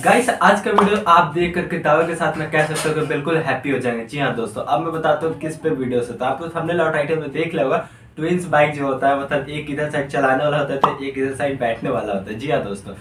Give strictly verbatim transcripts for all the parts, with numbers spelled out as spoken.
Guys आज का video आप देख करके दावे के साथ मैं कह सकता हूँ कि बिल्कुल हैप्पी हो जाएंगे। जी हाँ दोस्तों, अब मैं बताता हूँ किस पे वीडियो से। तो आपको हमने लॉट आइटम में देख लिया होगा, ट्विंस बाइक जो होता है मतलब एक इधर साइड चलाने वाला होता है तो एक इधर साइड बैठने वाला होता है। जी हाँ दोस्तों,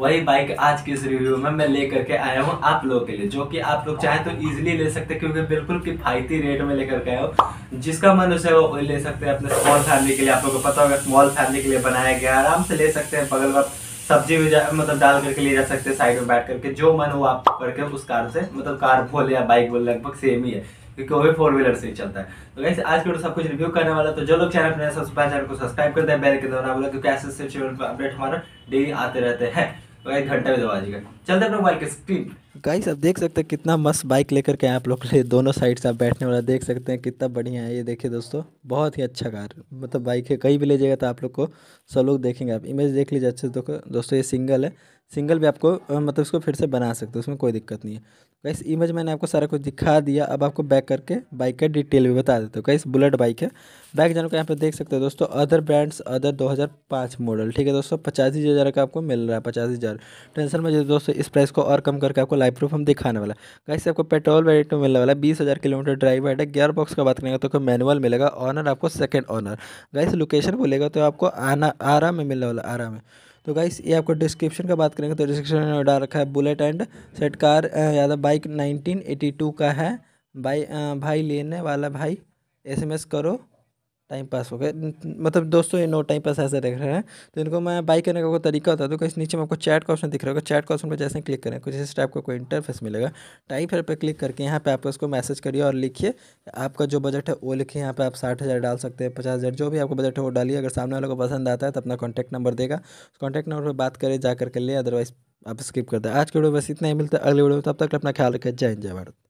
वही बाइक आज की इस रिव्यू में मैं लेकर के आया हूँ आप लोगों के लिए, जो कि आप लोग चाहे तो इजीली ले सकते हैं क्योंकि बिल्कुल किफायती रेट में लेकर के आया हूँ। जिसका मन उसे वो ले सकते हैं, अपने स्मॉल फैमिली के लिए। आप लोगों को पता होगा स्मॉल फैमिली के लिए बनाया गया, आराम से ले सकते हैं। बगल में सब्जी भी मतलब डाल करके ले जा सकते हैं, साइड में बैठ करके जो मन हो आप करके उस कार से, मतलब कार बोले या बाइक बोले लगभग सेम ही है क्योंकि वो भी फोर व्हीलर से ही चलता है। तो वैसे आज के सब कुछ रिव्यू करने वाला, तो जो लोग चैनल पर चैनल को सब्सक्राइब करते हैं, बेल के दबाना बोला क्योंकि ऐसे सिर्फ चैनल पर अपडेट हमारा डेली आते रहते हैं। तो एक घंटा भी दबा दीजिएगा, चलते अपने मोबाइल के स्क्रीन। गाइस आप देख सकते हैं कितना मस्त बाइक लेकर के आप लोग दोनों साइड से आप बैठने वाला देख सकते हैं, कितना बढ़िया है। ये देखिए दोस्तों, बहुत ही अच्छा कार मतलब बाइक है। कहीं भी ले जाएगा तो आप लोग को सब लोग देखेंगे। आप इमेज देख लीजिए अच्छे से दोस्तों। ये सिंगल है, सिंगल भी आपको मतलब इसको फिर से बना सकते हो, उसमें कोई दिक्कत नहीं है। गाइस इमेज मैंने आपको सारा कुछ दिखा दिया, अब आपको बैक करके बाइक का डिटेल भी बता देते हो। गाइस बुलेट बाइक है, बैक जाने को यहाँ पर देख सकते हो दोस्तों। अदर ब्रांड्स अदर दो हज़ार पाँच मॉडल, ठीक है दोस्तों। पचासी हज़ार का आपको मिल रहा है, पचासी हज़ार। टेंशन में जो दोस्तों इस प्राइस को और कम करके आपको लाइव प्रूफ हम दिखाने वाला। गाइस आपको पेट्रोल वेरिएंट में मिलने वाला है, बीस हज़ार किलोमीटर ड्राइव है। गियर बॉक्स का बात करेंगे तो आपको मैनुअल मिलेगा, ऑनर आपको सेकेंड ऑनर। गाइस लोकेशन बोलेगा तो आपको आना आरा में मिलने वाला, आरा में। तो गाइस ये आपको डिस्क्रिप्शन का बात करेंगे तो डिस्क्रिप्शन में डाल रखा है। बुलेट एंड सेट कार याद बाइक नाइनटीन एटी टू का है। भाई भाई लेने वाला भाई एसएमएस करो, टाइम पास हो गया। मतलब दोस्तों ये नो टाइम पास ऐसा देख रहे हैं। तो इनको मैं बाई करने का कोई तरीका होता है। तो इस नीचे में आपको चैट का ऑप्शन दिख रहा होगा, चैट का ऑप्शन पर जैसे क्लिक करें कुछ इस टाइप का को कोई इंटरफेस मिलेगा। टाइप पर क्लिक करके यहाँ पे आपको इसको मैसेज करिए और लिखिए आपका जो बजट है वो लिखिए। यहाँ पे आप साठ हज़ार डाल सकते हैं, पचास हज़ार जो भी आपको बजट है वो डालिए। अगर सामने वाले को पसंद आता है तो अपना कॉन्टैक्ट नंबर देगा, कॉन्टैक्ट नंबर पर बात करें जा करके लिए, अदरवाइज आप स्किप कर दें। आज के वीडियो बस इतना ही, मिलता है अगले वीडियो में। तब तक अपना ख्याल रखें। जय हिंद, जय भारत।